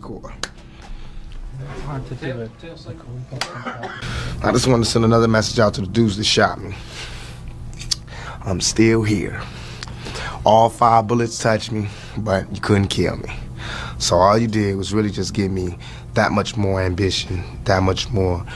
Cool. I just want to send another message out to the dudes that shot me. I'm still here. All 5 bullets touched me, but you couldn't kill me. So all you did was really just give me that much more ambition, that much more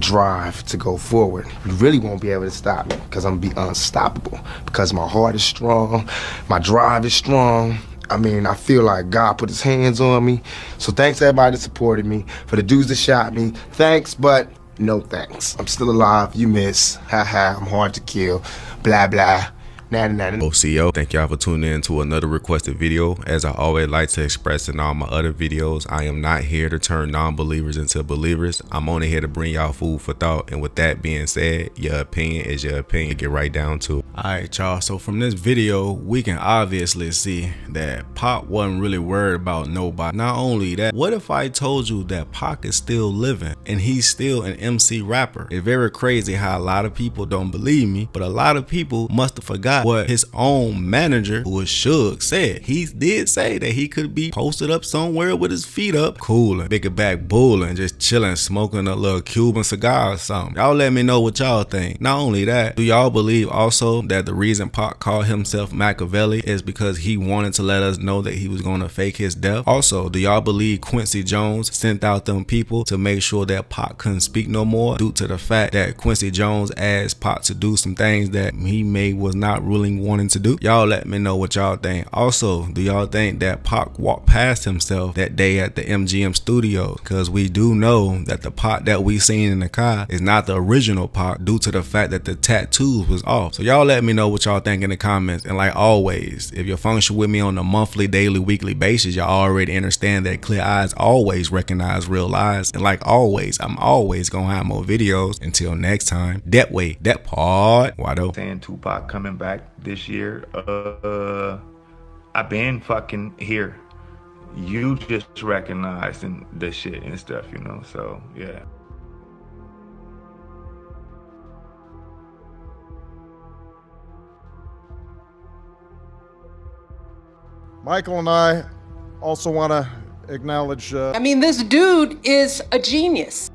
drive to go forward. You really won't be able to stop me because I'm going to be unstoppable because my heart is strong, my drive is strong. I mean, I feel like God put his hands on me. So thanks to everybody that supported me, for the dudes that shot me. Thanks, but no thanks. I'm still alive. You miss. Haha, I'm hard to kill. Blah, blah. OCO, thank y'all for tuning in to another requested video. As I always like to express in all my other videos, I am not here to turn non-believers into believers. I'm only here to bring y'all food for thought. And with that being said, your opinion is your opinion. Get right down to it. Alright y'all, so from this video, we can obviously see that Pac wasn't really worried about nobody. Not only that, what if I told you that Pac is still living and he's still an MC rapper? It's very crazy how a lot of people don't believe me, but a lot of people must have forgot what his own manager, who was Suge, said. He did say that he could be posted up somewhere with his feet up, cooling, big back bowling, just chilling, smoking a little Cuban cigar or something. Y'all let me know what y'all think. Not only that, do y'all believe also that the reason Pac called himself Machiavelli is because he wanted to let us know that he was going to fake his death? Also, do y'all believe Quincy Jones sent out them people to make sure that Pac couldn't speak no more due to the fact that Quincy Jones asked Pac to do some things that he may was not ruling wanting to do? Y'all let me know what y'all think. Also, do y'all think that Pac walked past himself that day at the MGM studio? Because we do know that the Pac that we seen in the car is not the original Pac due to the fact that the tattoos was off. So y'all let me know what y'all think in the comments. And like always, if you're functioning with me on a monthly, daily, weekly basis, y'all already understand that clear eyes always recognize real lies. And like always, I'm always gonna have more videos. Until next time, that way, that part. Wado. Saying Tupac coming back this year, I've been fucking here. You just recognizing the shit and stuff, you know, so yeah. Michael and I also want to acknowledge I mean, this dude is a genius.